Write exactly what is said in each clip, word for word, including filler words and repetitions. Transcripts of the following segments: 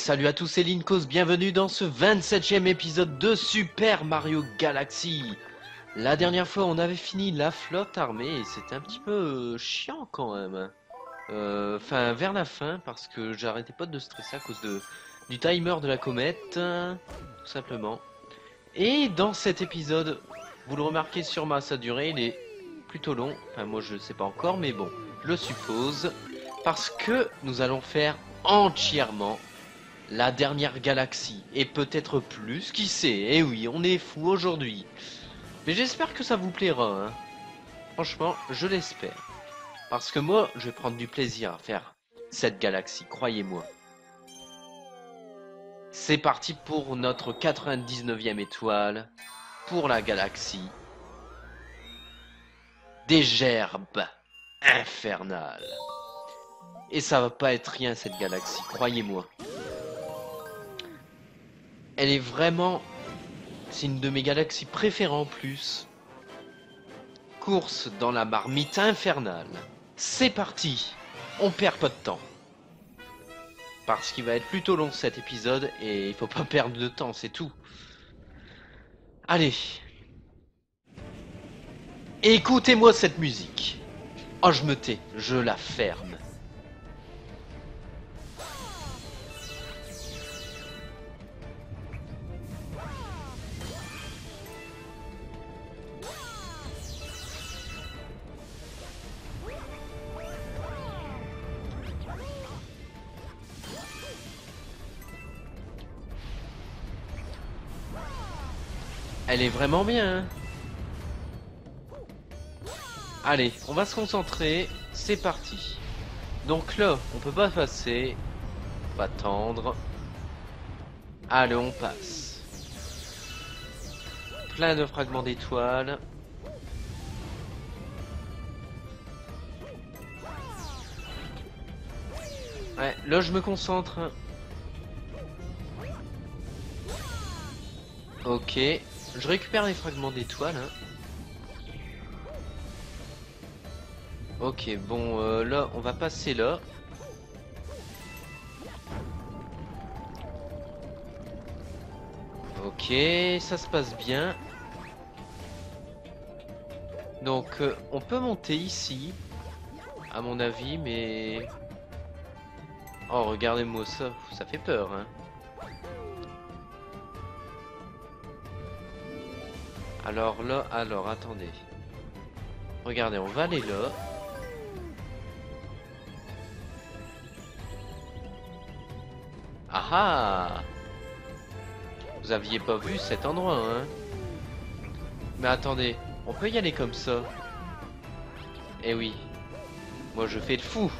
salut à tous, c'est Linkos, bienvenue dans ce vingt-septième épisode de Super Mario Galaxy. La dernière fois on avait fini la flotte armée et c'était un petit peu chiant quand même. Enfin euh, vers la fin parce que j'arrêtais pas de stresser à cause de, du timer de la comète, tout simplement. Et dans cet épisode, vous le remarquez sûrement à sa durée, il est plutôt long. Enfin moi je sais pas encore mais bon, je le suppose. Parce que nous allons faire entièrement la dernière galaxie et peut-être plus, qui sait. Eh oui, on est fou aujourd'hui, mais j'espère que ça vous plaira hein. Franchement je l'espère, parce que moi je vais prendre du plaisir à faire cette galaxie, croyez-moi. C'est parti pour notre quatre-vingt-dix-neuvième étoile, pour la galaxie des gerbes infernales. Et ça va pas être rien cette galaxie, croyez-moi. Elle est vraiment... C'est une de mes galaxies préférées en plus. Course dans la marmite infernale. C'est parti. On perd pas de temps. Parce qu'il va être plutôt long cet épisode et il faut pas perdre de temps, c'est tout. Allez. Écoutez-moi cette musique. Oh, je me tais, je la ferme. Elle est vraiment bien. Allez, on va se concentrer. C'est parti. Donc là, on peut pas passer. On va attendre. Allez, on passe. Plein de fragments d'étoiles. Ouais, là je me concentre. Ok. Je récupère les fragments d'étoiles. Hein. Ok, bon, euh, là, on va passer là. Ok, ça se passe bien. Donc, euh, on peut monter ici, à mon avis, mais... Oh, regardez-moi ça, ça fait peur, hein. Alors là, alors attendez. Regardez, on va aller là. Ah ah! Vous aviez pas vu cet endroit, hein? Mais attendez, on peut y aller comme ça? Eh oui. Moi je fais le fou.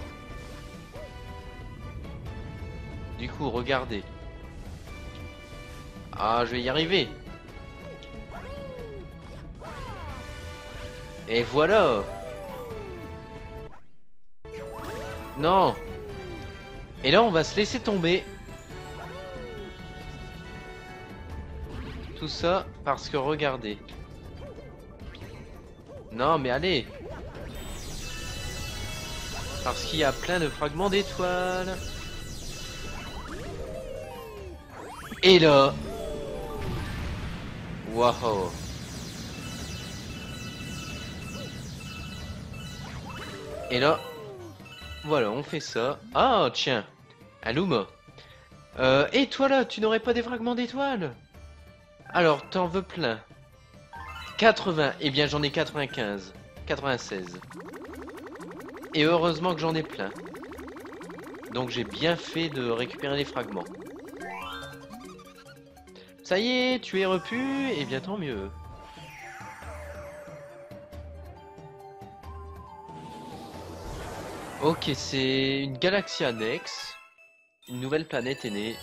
Du coup, regardez. Ah, je vais y arriver. Et voilà. Non. Et là on va se laisser tomber. Tout ça parce que regardez. Non mais allez. Parce qu'il y a plein de fragments d'étoiles. Et là. Waouh. Et là, voilà, on fait ça. Ah, tiens, un Luma. Euh, et toi là, tu n'aurais pas des fragments d'étoiles? Alors, t'en veux plein. quatre-vingts, eh bien j'en ai quatre-vingt-quinze, quatre-vingt-seize. Et heureusement que j'en ai plein. Donc j'ai bien fait de récupérer les fragments. Ça y est, tu es repu, eh bien tant mieux. Ok, c'est une galaxie annexe. Une nouvelle planète est née.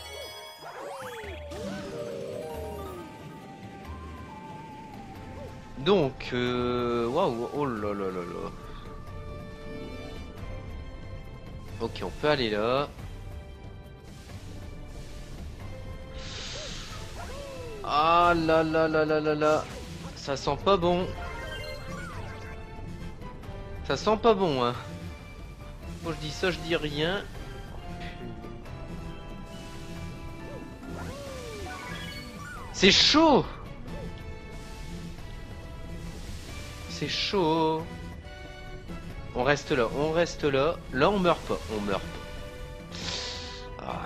Donc, waouh, wow, oh là là là là. Ok, on peut aller là. Ah là là là là là là. Ça sent pas bon. Ça sent pas bon, hein. Je dis ça, je dis rien. C'est chaud. C'est chaud. On reste là, on reste là. Là, on meurt pas, on meurt pas. Ah,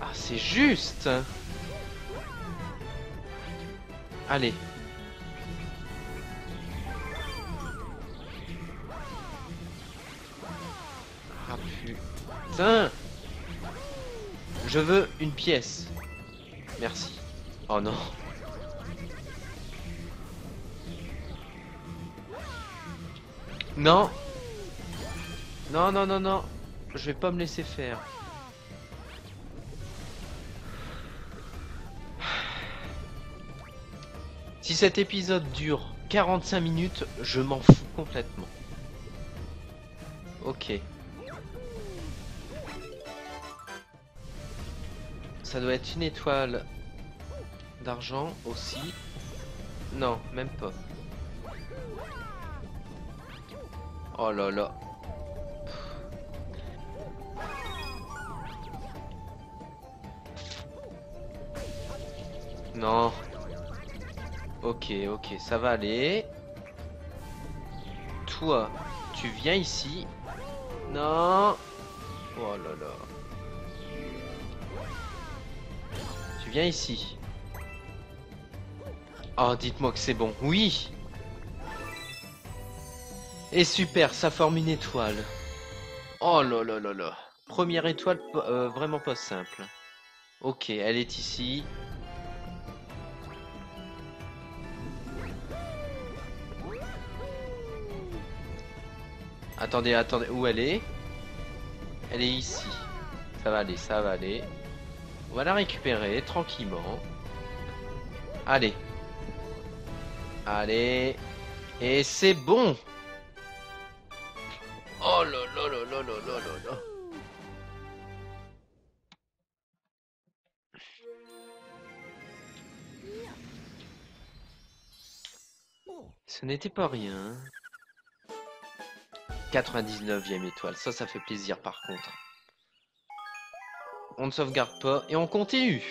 ah c'est juste. Allez. Ah putain. Je veux une pièce. Merci. Oh non. Non. Non, non, non, non. Je vais pas me laisser faire. Si cet épisode dure quarante-cinq minutes, je m'en fous complètement. Ok. Ça doit être une étoile d'argent aussi. Non, même pas. Oh là là. Non. Ok, ok, ça va aller. Toi, tu viens ici. Non. Oh là là. Tu viens ici. Oh, dites-moi que c'est bon. Oui. Et super, ça forme une étoile. Oh là là là là. Première étoile euh, vraiment pas simple. Ok, elle est ici. Attendez, attendez, où elle est? Elle est ici. Ça va aller, ça va aller. On va la récupérer tranquillement. Allez. Allez. Et c'est bon. Oh là là là là là là là là. Ce n'était pas rien. quatre-vingt-dix-neuvième étoile, ça, ça fait plaisir par contre. On ne sauvegarde pas et on continue.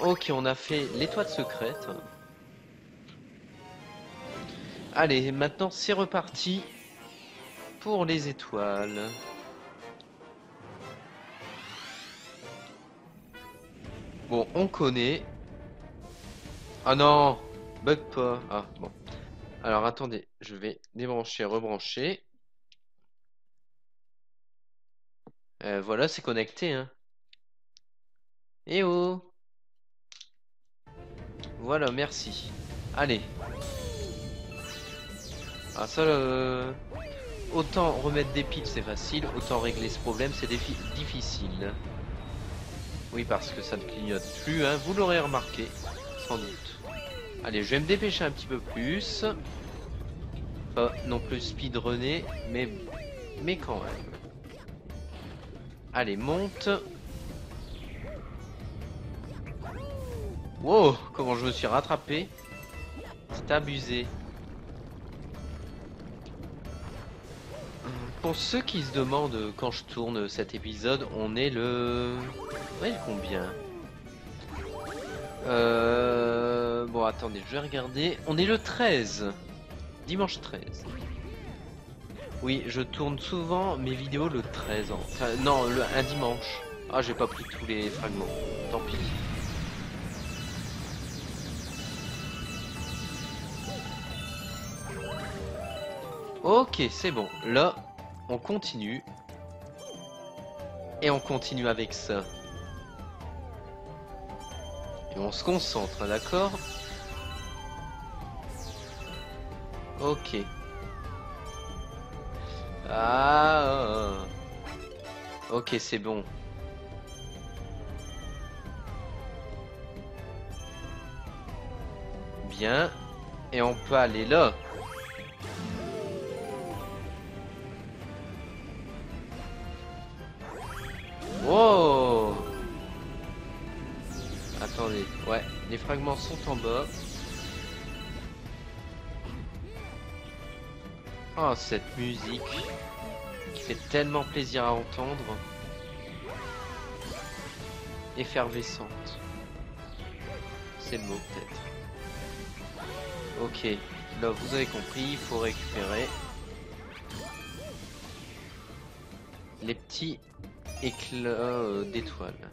Ok, on a fait l'étoile secrète. Allez, maintenant c'est reparti pour les étoiles. Bon, on connaît. Ah non, bug pas. Ah bon. Alors attendez, je vais débrancher, rebrancher. Euh, voilà, c'est connecté. Hein. Eh oh! Voilà, merci. Allez. Ah ça, euh... autant remettre des piles c'est facile, autant régler ce problème c'est difficile. Oui, parce que ça ne clignote plus, hein. Vous l'aurez remarqué, sans doute. Allez, je vais me dépêcher un petit peu plus. Pas non plus speedrunner, mais... mais quand même. Allez, monte. Wow, comment je me suis rattrapé. C'est abusé. Pour ceux qui se demandent quand je tourne cet épisode, on est le... Ouais, combien ? Euh... Bon, attendez, je vais regarder. On est le treize. Dimanche treize. Oui, je tourne souvent mes vidéos le treize. Ans. Enfin, non, le... un dimanche. Ah, j'ai pas pris tous les fragments. Tant pis. Ok, c'est bon. Là, on continue. Et on continue avec ça. Et on se concentre, d'accord? Ok. Ah. Ok, c'est bon. Bien. Et on peut aller là. Wow! Attendez, ouais, les fragments sont en bas. Oh, cette musique qui fait tellement plaisir à entendre. Effervescente. C'est le mot peut-être. Ok, là vous avez compris, il faut récupérer les petits éclats euh, d'étoiles.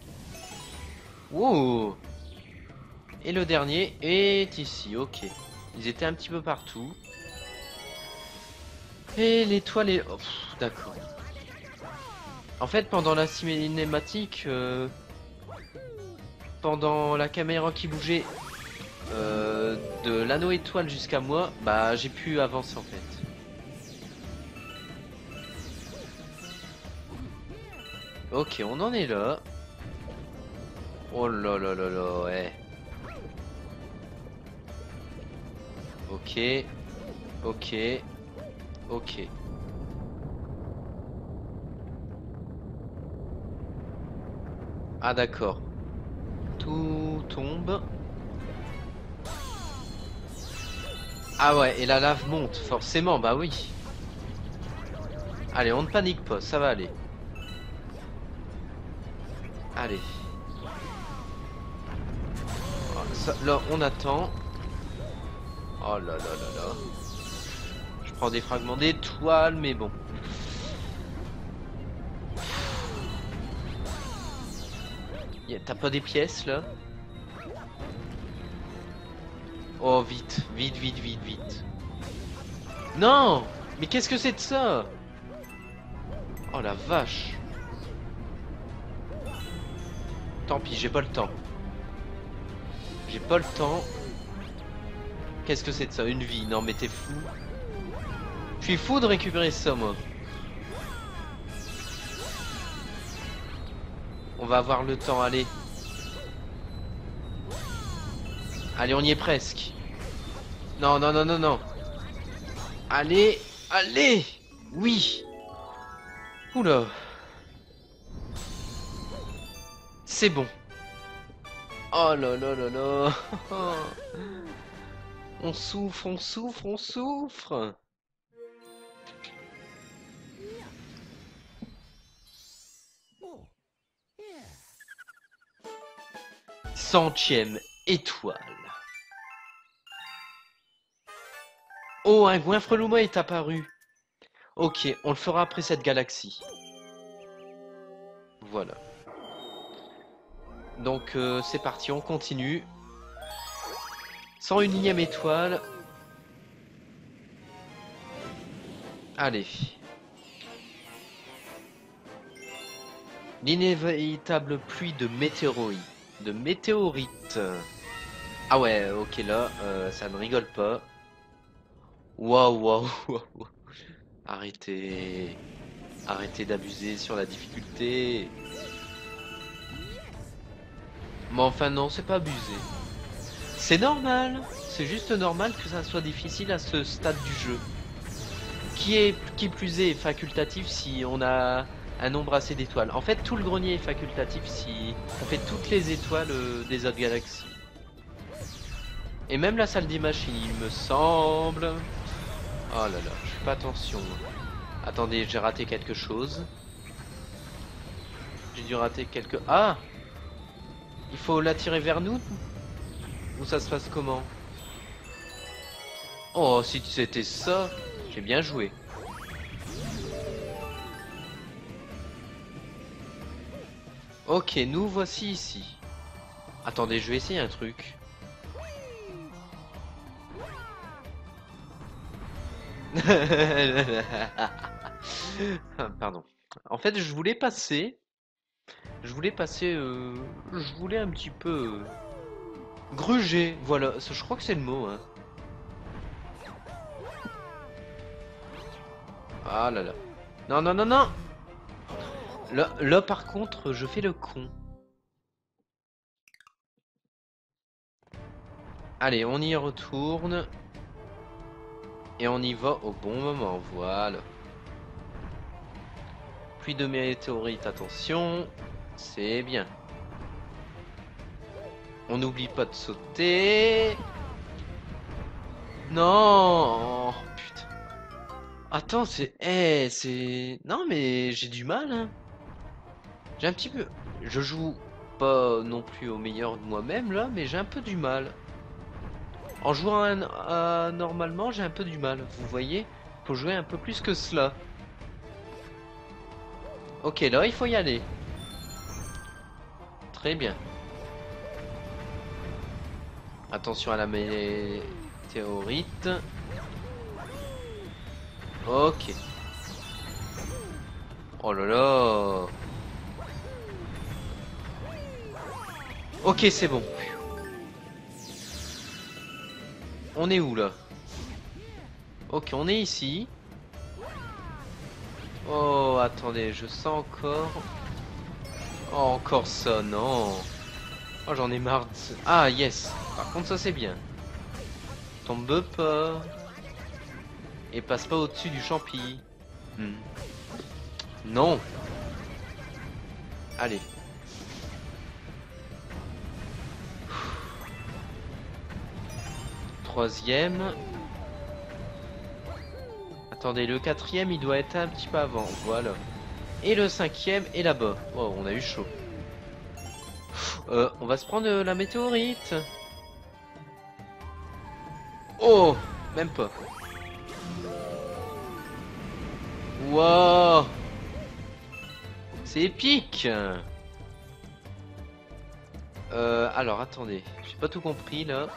Wow! Et le dernier est ici, ok. Ils étaient un petit peu partout. Et l'étoile est... Oh, d'accord. En fait, pendant la cinématique, euh, pendant la caméra qui bougeait euh, de l'anneau étoile jusqu'à moi, bah j'ai pu avancer en fait. Ok, on en est là. Oh là là là là, ouais. Ok, ok, ok. Ah d'accord. Tout tombe. Ah ouais, et la lave monte, forcément, bah oui. Allez, on ne panique pas, ça va aller. Allez. Ça, là, on attend. Oh là là là là. Je prends des fragments d'étoiles, mais bon. T'as pas des pièces, là? Oh, vite, vite, vite, vite, vite. Non! Mais qu'est-ce que c'est de ça? Oh la vache. Tant pis, j'ai pas le temps. J'ai pas le temps. Qu'est-ce que c'est de ça? Une vie? Non mais t'es fou. Je suis fou de récupérer ça moi. On va avoir le temps, allez. Allez, on y est presque. Non, non, non, non, non. Allez, allez. Oui. Oula. C'est bon. Oh là là là là. On souffre, on souffre, on souffre. Centième étoile. Oh, un Gouin-Freluma est apparu. Ok, on le fera après cette galaxie. Voilà. Donc euh, c'est parti, on continue. cent unième étoile. Allez. L'inévitable pluie de météorites. De météorites. Ah ouais, ok là, euh, ça ne rigole pas. Waouh, waouh, waouh. Arrêtez. Arrêtez d'abuser sur la difficulté. Mais enfin non, c'est pas abusé. C'est normal. C'est juste normal que ça soit difficile à ce stade du jeu. Qui est, qui plus est facultatif si on a un nombre assez d'étoiles. En fait, tout le grenier est facultatif si on fait toutes les étoiles des autres galaxies. Et même la salle des machines, il me semble. Oh là là, je fais pas attention. Attendez, j'ai raté quelque chose. J'ai dû rater quelque... Ah! Il faut l'attirer vers nous? Ou ça se passe comment? Oh, si c'était ça, j'ai bien joué. Ok, nous voici ici. Attendez, je vais essayer un truc. Pardon. En fait, je voulais passer... Je voulais passer, euh, je voulais un petit peu euh, gruger, voilà, je crois que c'est le mot. Hein. Ah là là. Non, non, non, non. Là, là, par contre, je fais le con. Allez, on y retourne. Et on y va au bon moment, voilà. Pluie de météorites, attention. C'est bien. On n'oublie pas de sauter. Non, oh, putain. Attends, c'est... Eh, c'est... Non, mais j'ai du mal. Hein. J'ai un petit peu... Je joue pas non plus au meilleur de moi-même là, mais j'ai un peu du mal. En jouant à, à, normalement, j'ai un peu du mal. Vous voyez, faut jouer un peu plus que cela. Ok, là, il faut y aller. Très bien. Attention à la météorite. Ok. Oh là là. Ok, c'est bon. On est où là? Ok, on est ici. Oh, attendez, je sens encore... Oh, encore ça, non. Oh, j'en ai marre de... Ah, yes. Par contre, ça, c'est bien. Tombe pas. Et passe pas au-dessus du champi. Hmm. Non. Allez. Troisième. Attendez, le quatrième, il doit être un petit peu avant. Voilà. Et le cinquième est là-bas. Oh, on a eu chaud. Euh, on va se prendre la météorite. Oh, même pas. Wow. C'est épique. Euh, alors, attendez. J'ai pas tout compris, là.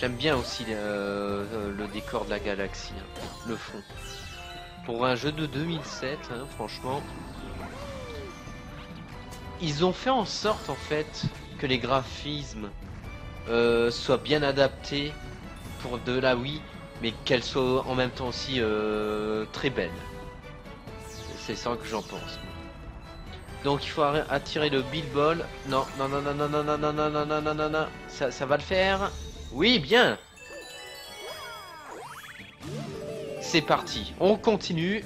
J'aime bien aussi euh, le décor de la galaxie, hein, le fond. Pour un jeu de deux mille sept, hein, franchement, ils ont fait en sorte en fait que les graphismes euh, soient bien adaptés pour de la Wii, mais qu'elles soient en même temps aussi euh, très belles. C'est ça que j'en pense. Donc il faut attirer le billball. Non, non, non, non, non, non, non, non, non, non, non, non, non, ça, ça va le faire. Oui, bien. C'est parti. On continue.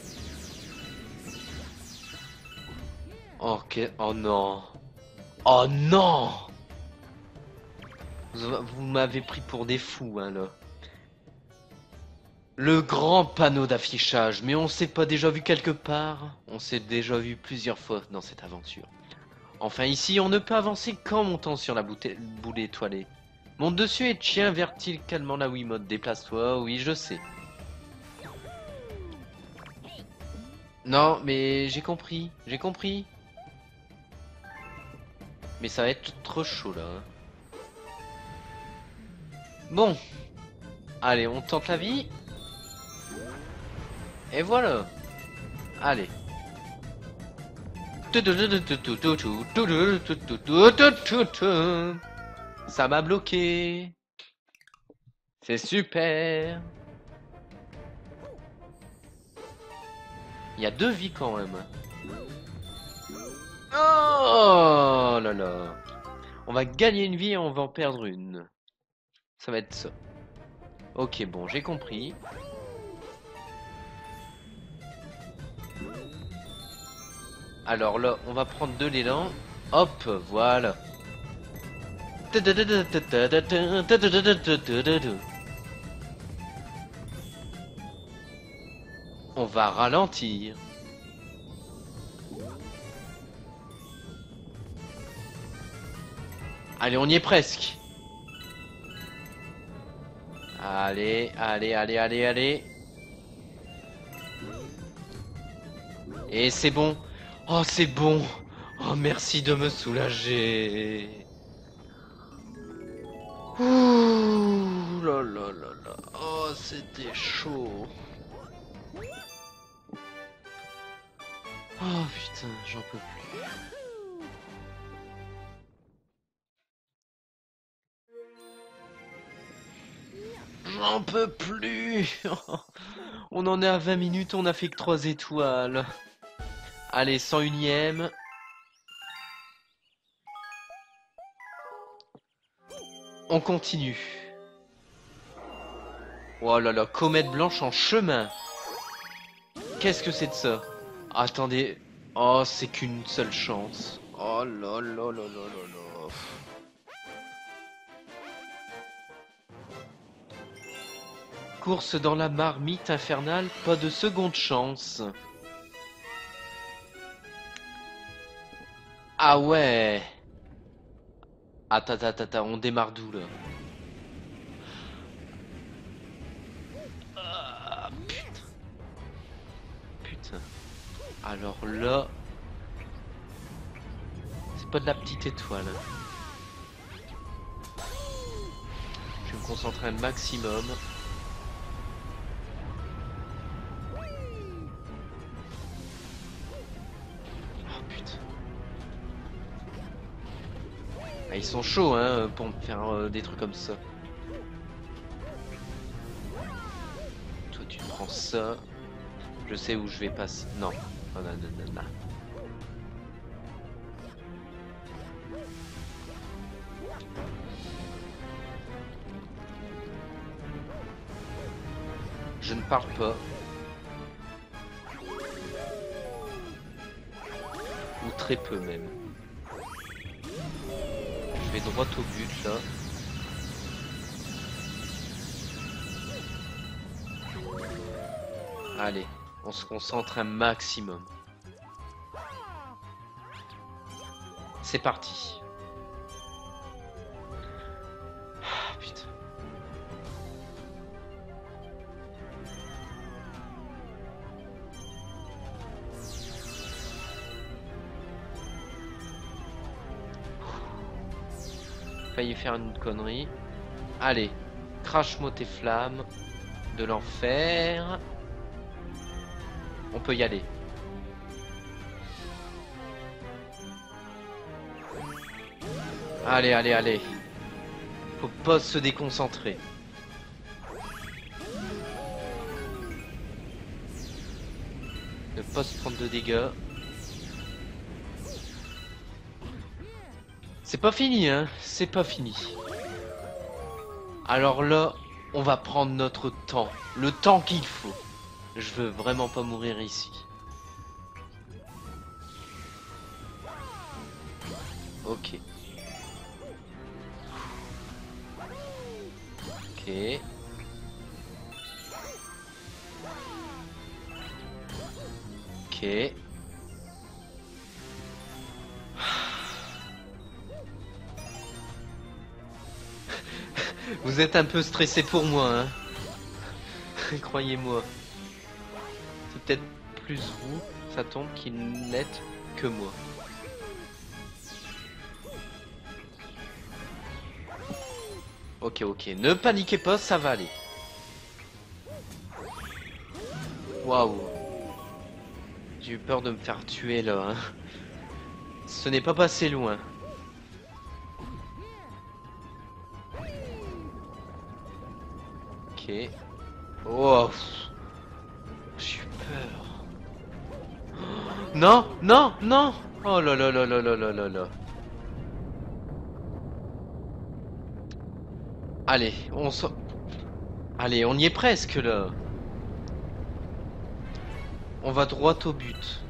Ok. Oh non. Oh non. Vous, vous m'avez pris pour des fous, hein, là. Le grand panneau d'affichage. Mais on s'est pas déjà vu quelque part? On s'est déjà vu plusieurs fois dans cette aventure. Enfin, ici, on ne peut avancer qu'en montant sur la boule étoilée. Monte dessus et tiens verticalement la Wiimote. Déplace-toi, oui, je sais. Non, mais j'ai compris, j'ai compris. Mais ça va être trop chaud, là. Bon. Allez, on tente la vie. Et voilà. Allez. Ça m'a bloqué. C'est super. Il y a deux vies quand même. Oh là là. On va gagner une vie et on va en perdre une. Ça va être ça. Ok, bon, j'ai compris. Alors là, on va prendre de l'élan. Hop, voilà. On va ralentir. Allez, on y est presque. Allez, allez, allez, allez, allez. Et c'est bon. Oh, c'est bon. Oh, merci de me soulager. Ouh là là là là. Oh, c'était chaud. Oh putain, j'en peux plus. J'en peux plus. On en est à vingt minutes, on a fait que trois étoiles. Allez, cent unième. On continue. Oh là là, comète blanche en chemin. Qu'est-ce que c'est de ça? Attendez. Oh, c'est qu'une seule chance. Oh là là là là là là. Course dans la marmite infernale, pas de seconde chance. Ah ouais. Attends, attends, attends, on démarre d'où là? Ah, putain. Putain. Alors là... C'est pas de la petite étoile. Je vais me concentrer un maximum. Ils sont chauds hein, pour me faire euh, des trucs comme ça. Toi tu prends ça. Je sais où je vais passer. Non. Oh, non, non, non, non. Je ne parle pas. Ou très peu même. Droit au but là. Allez, on se concentre un maximum. C'est parti. Ah, putain. Failli faire une connerie. Allez, crache-moi tes flammes de l'enfer. On peut y aller. Allez, allez, allez. Faut pas se déconcentrer. Ne pas se prendre de dégâts. C'est pas fini, hein, c'est pas fini. Alors là, on va prendre notre temps. Le temps qu'il faut. Je veux vraiment pas mourir ici. Ok. Ok. Ok. Vous êtes un peu stressé pour moi, hein. Croyez-moi. C'est peut-être plus vous, ça tombe, qu'il n'êtes que moi. Ok, ok. Ne paniquez pas, ça va aller. Waouh. J'ai eu peur de me faire tuer, là. Hein. Ce n'est pas passé loin. Ok. Oh. J'ai peur. Non, non, non. Oh là là là là là là là là. Allez, on se... Allez, on y est presque là. On va droit au but.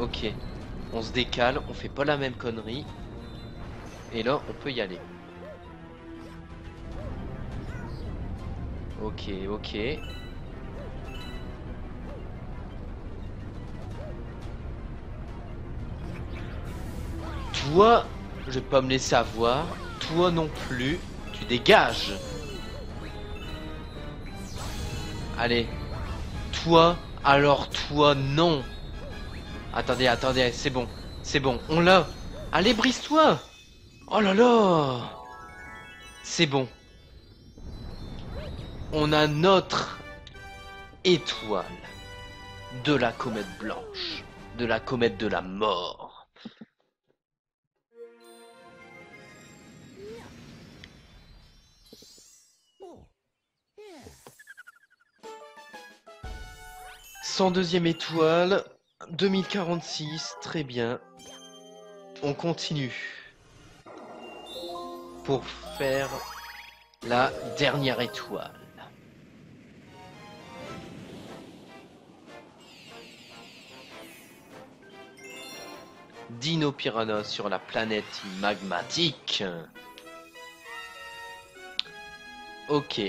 Ok, on se décale, on fait pas la même connerie. Et là, on peut y aller. Ok, ok. Toi, je vais pas me laisser avoir. Toi non plus, tu dégages. Allez. Toi, alors toi, non. Attendez, attendez, c'est bon, c'est bon, on l'a. Allez, brise-toi. Oh là là. C'est bon. On a notre étoile de la comète blanche, de la comète de la mort. cent deuxième étoile. deux mille quarante-six, très bien. On continue. Pour faire la dernière étoile. Dino Piranha sur la planète magmatique. Ok.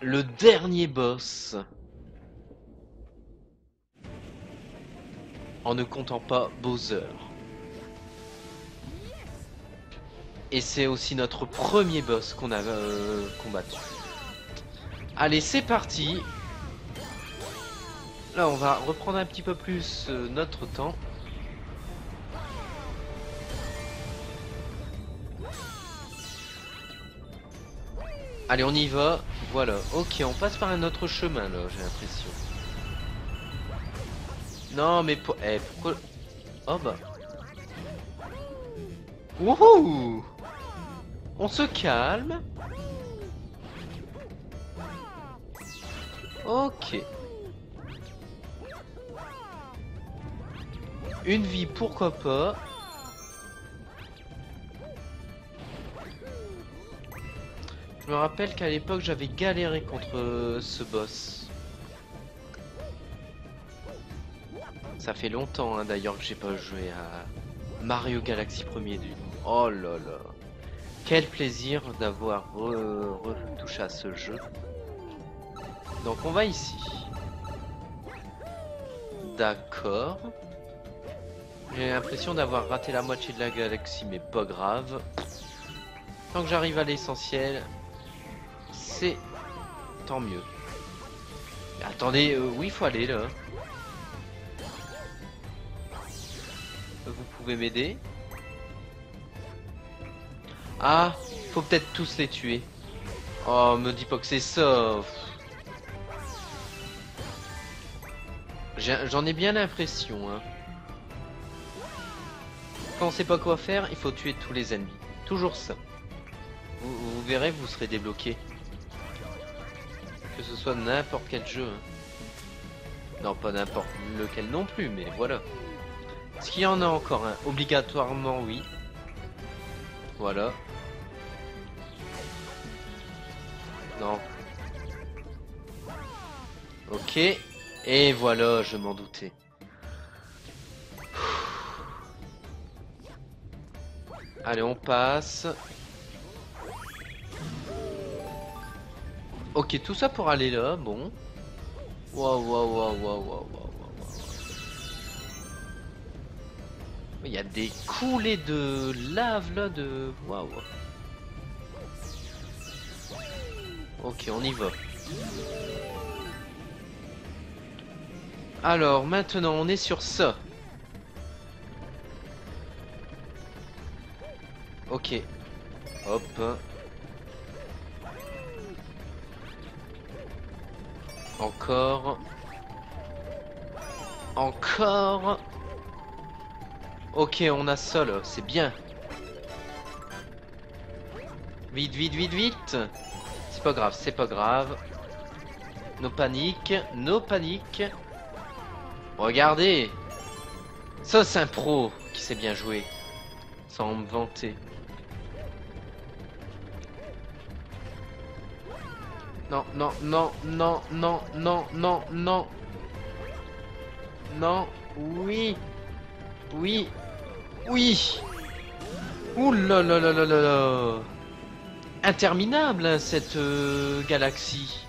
Le dernier boss. En ne comptant pas Bowser. Et c'est aussi notre premier boss qu'on a euh, combattu. Allez, c'est parti. Là, on va reprendre un petit peu plus euh, notre temps. Allez, on y va. Voilà. Ok, on passe par un autre chemin, là, j'ai l'impression. Non, mais pour... Eh, pourquoi... Oh, bah... Wouhou! On se calme. Ok. Une vie, pourquoi pas. Je me rappelle qu'à l'époque, j'avais galéré contre ce boss. Ça fait longtemps, hein, d'ailleurs, que j'ai pas joué à Mario Galaxy premier du. Oh là là. Quel plaisir d'avoir retouché à ce jeu. Donc on va ici. D'accord. J'ai l'impression d'avoir raté la moitié de la galaxie, mais pas grave. Tant que j'arrive à l'essentiel, c'est tant mieux. Mais attendez, euh, où il faut aller là? Vous pouvez m'aider? Ah, faut peut-être tous les tuer. Oh, me dis pas que c'est ça. J'en ai bien l'impression, hein. Quand on sait pas quoi faire, il faut tuer tous les ennemis. Toujours ça. Vous, vous verrez, vous serez débloqué. Que ce soit n'importe quel jeu. Hein. Non, pas n'importe lequel non plus, mais voilà. Est-ce qu'il y en a encore un? Obligatoirement, oui. Voilà. Non. Ok. Et voilà, je m'en doutais. Allez, on passe. Ok, tout ça pour aller là, bon. Waouh, waouh, waouh, waouh, waouh, waouh. Il y a des coulées de lave là, de... Waouh. Ok, on y va. Alors, maintenant, on est sur ça. Ok. Hop. Encore. Encore. Ok, on a ça, là. C'est bien. Vite, vite, vite, vite. C'est pas grave, c'est pas grave. No panique, no panique. Regardez, ça c'est un pro qui sait bien jouer, sans me vanter. Non, non, non, non, non, non, non, non. Non, oui, oui, oui. Ouh là là là là là. Interminable, hein, cette euh, galaxie.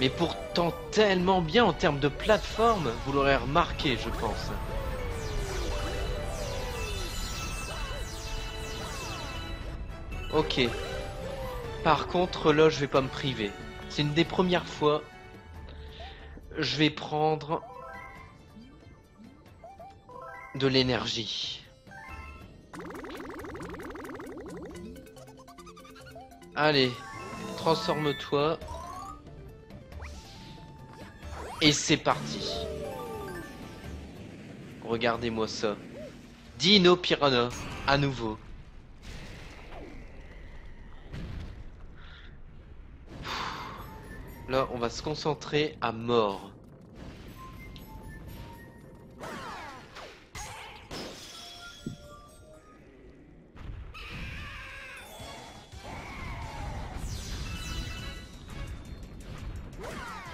Mais pourtant tellement bien en termes de plateforme, vous l'aurez remarqué, je pense. Ok. Par contre, là, je vais pas me priver. C'est une des premières fois. Je vais prendre de l'énergie. Allez, transforme-toi. Et c'est parti. Regardez-moi ça. Dino Piranha, à nouveau. Là, on va se concentrer à mort.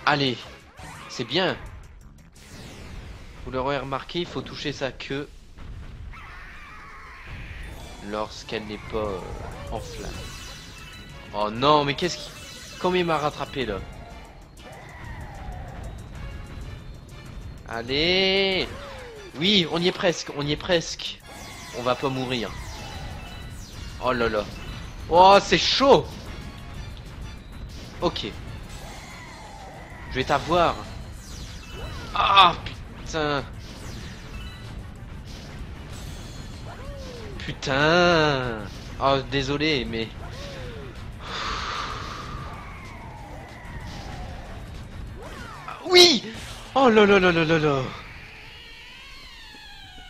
Allez. C'est bien. Vous l'aurez remarqué, il faut toucher sa queue lorsqu'elle n'est pas euh, en flamme. Oh non, mais qu'est-ce qui... Comment il m'a rattrapé là? Allez! Oui, on y est presque, on y est presque. On va pas mourir. Oh là là. Oh, c'est chaud! Ok. Je vais t'avoir. Ah, putain. Putain. Oh, désolé, mais... Oui! Oh là là là là là là.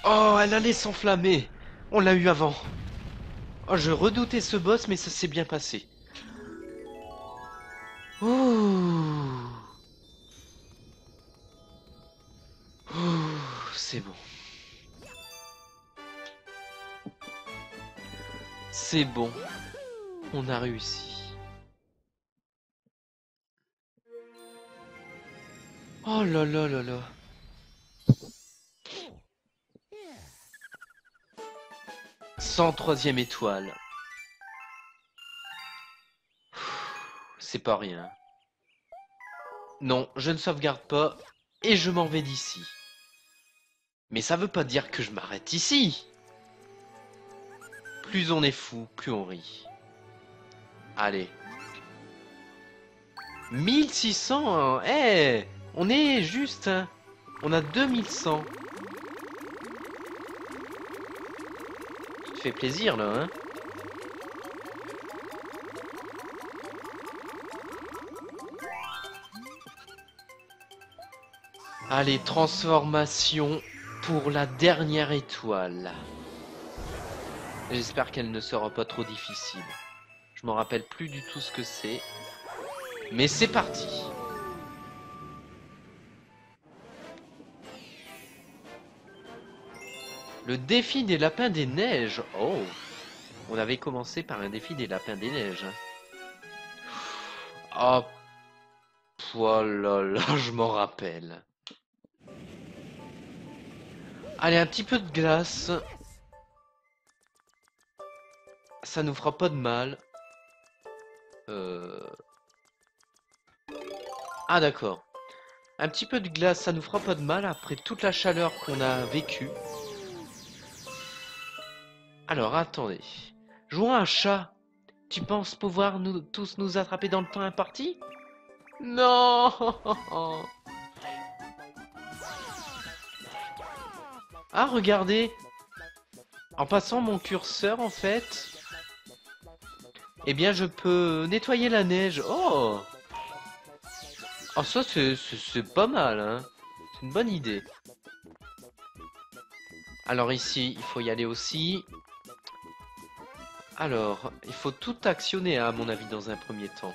Oh, elle allait s'enflammer. On l'a eu avant. Oh, je redoutais ce boss, mais ça s'est bien passé. Ouh. Ouh, c'est bon. C'est bon. On a réussi. Oh là là là là. cent troisième étoile. C'est pas rien. Non, je ne sauvegarde pas et je m'en vais d'ici. Mais ça veut pas dire que je m'arrête ici. Plus on est fou, plus on rit. Allez. mille six cents, eh hey. On est juste, hein. On a deux mille cent. Tu te fais plaisir, là, hein. Allez, transformation pour la dernière étoile. J'espère qu'elle ne sera pas trop difficile. Je m'en rappelle plus du tout ce que c'est. Mais c'est parti. Le défi des lapins des neiges. Oh, on avait commencé par un défi des lapins des neiges. Oh, voilà, là, je m'en rappelle. Allez, un petit peu de glace. Ça nous fera pas de mal. Euh... Ah, d'accord. Un petit peu de glace, ça nous fera pas de mal après toute la chaleur qu'on a vécue. Alors, attendez. Jouons à un chat. Tu penses pouvoir nous, tous nous attraper dans le temps imparti? Non. Ah, regardez. En passant mon curseur, en fait... Eh bien, je peux nettoyer la neige. Oh. Oh, ça, c'est pas mal, hein. C'est une bonne idée. Alors ici, il faut y aller aussi... Alors, il faut tout actionner, à mon avis, dans un premier temps.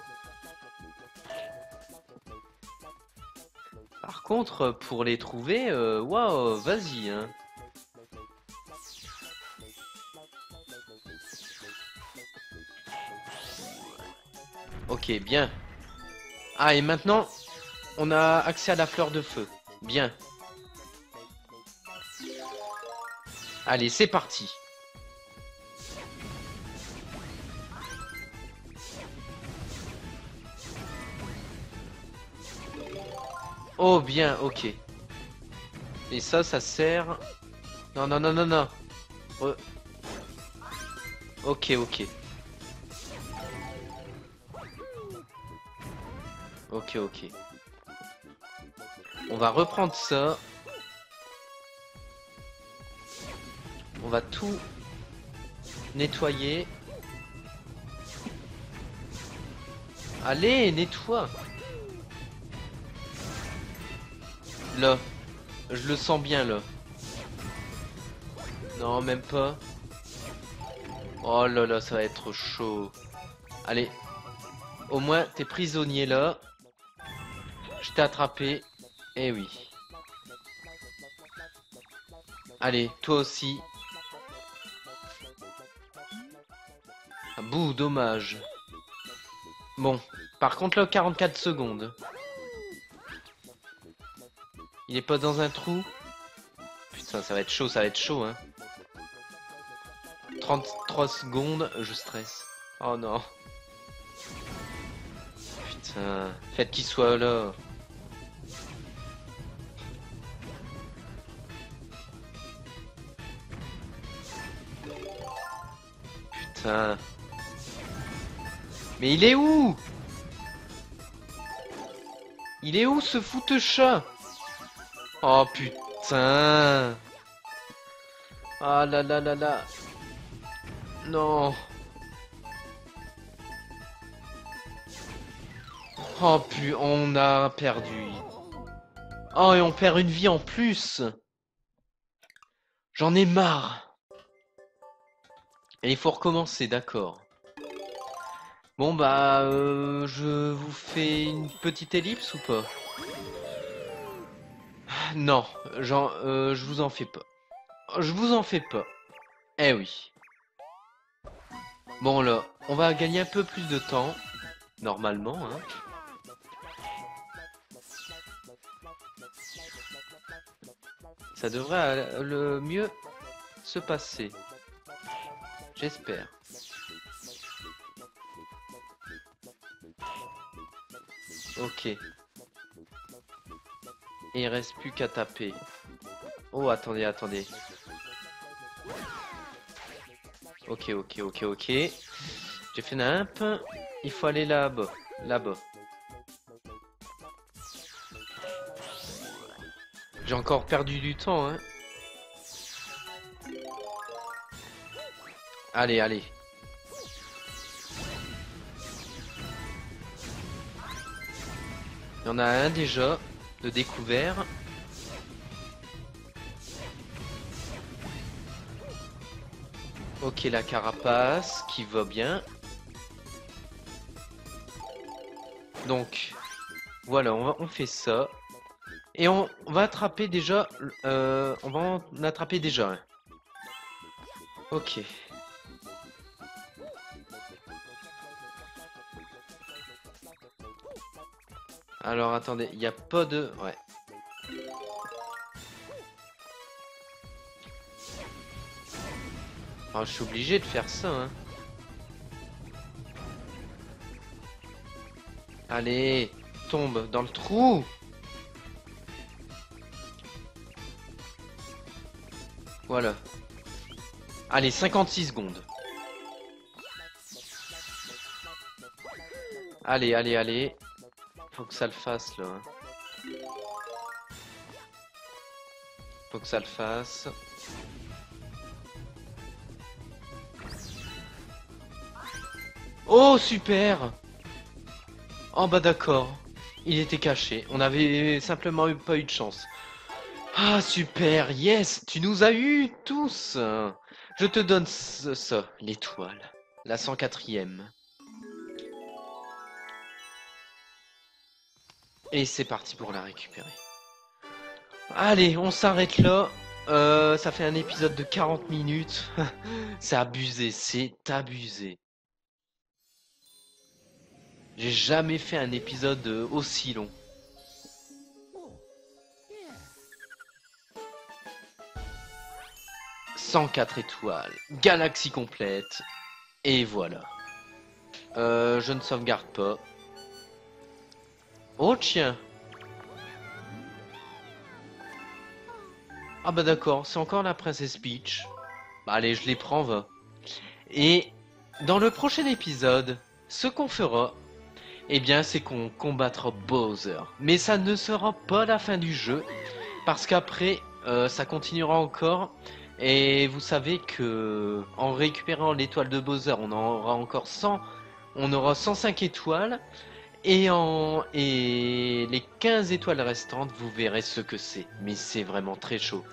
Par contre, pour les trouver, waouh, wow, vas-y, hein. Ok, bien. Ah, et maintenant, on a accès à la fleur de feu. Bien. Allez, c'est parti. Oh bien, ok. Et ça, ça sert... Non, non, non, non, non. Re... Ok, ok. Ok, ok. On va reprendre ça. On va tout nettoyer. Allez, nettoie. Là, je le sens bien là. Non, même pas. Oh là là, ça va être chaud. Allez, au moins t'es prisonnier là. Je t'ai attrapé. Eh oui. Allez, toi aussi. Bouh, dommage. Bon, par contre là, quarante-quatre secondes. Il est pas dans un trou? Ça, ça va être chaud, ça va être chaud, hein. trente-trois secondes, je stresse. Oh non. Putain, faites qu'il soit là. Putain. Mais il est où? Il est où ce foutu chat? Oh putain. Ah là là là là. Non. Oh putain, on a perdu. Oh, et on perd une vie en plus. J'en ai marre. Et il faut recommencer, d'accord. Bon bah, euh, je vous fais une petite ellipse ou pas? Non, genre, euh, je vous en fais pas. Je vous en fais pas. Eh oui. Bon là, on va gagner un peu plus de temps. Normalement, hein. Ça devrait le mieux se passer. J'espère. Ok. Et il reste plus qu'à taper. Oh, attendez, attendez. Ok, ok, ok, ok. J'ai fait un peu. Il faut aller là-bas. Là-bas. J'ai encore perdu du temps, hein. Allez, allez. Il y en a un déjà de découvert. Ok, la carapace qui va bien. Donc, voilà, on, va, on fait ça. Et on va attraper déjà... Euh, on va en attraper déjà. Ok. Alors, attendez, il n'y a pas de... Ouais. Oh, je suis obligé de faire ça, hein. Allez, tombe dans le trou. Voilà. Allez, cinquante-six secondes. Allez, allez, allez. Faut que ça le fasse, là. Faut que ça le fasse. Oh, super! Oh, bah d'accord. Il était caché. On avait simplement eu, pas eu de chance. Ah, super! Yes! Tu nous as eu tous! Je te donne ce, ça, l'étoile. La cent quatrième. Et c'est parti pour la récupérer. Allez, on s'arrête là. Euh, ça fait un épisode de quarante minutes. C'est abusé, c'est abusé. J'ai jamais fait un épisode aussi long. cent quatre étoiles. Galaxie complète. Et voilà. Euh, je ne sauvegarde pas. Oh tiens. Ah bah d'accord, c'est encore la princesse Peach. Bah allez, je les prends, va. Et dans le prochain épisode, ce qu'on fera, eh bien c'est qu'on combattra Bowser. Mais ça ne sera pas la fin du jeu, parce qu'après, euh, ça continuera encore. Et vous savez que en récupérant l'étoile de Bowser, on en aura encore cent. On aura cent cinq étoiles. Et, en... et les quinze étoiles restantes, vous verrez ce que c'est. Mais c'est vraiment très chaud.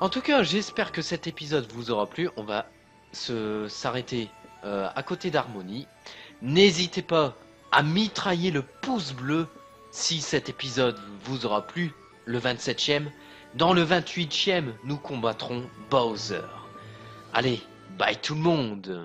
En tout cas, j'espère que cet épisode vous aura plu. On va se s'arrêter euh, à côté d'Harmonie. N'hésitez pas à mitrailler le pouce bleu si cet épisode vous aura plu. Le vingt-septième. Dans le vingt-huitième, nous combattrons Bowser. Allez, bye tout le monde!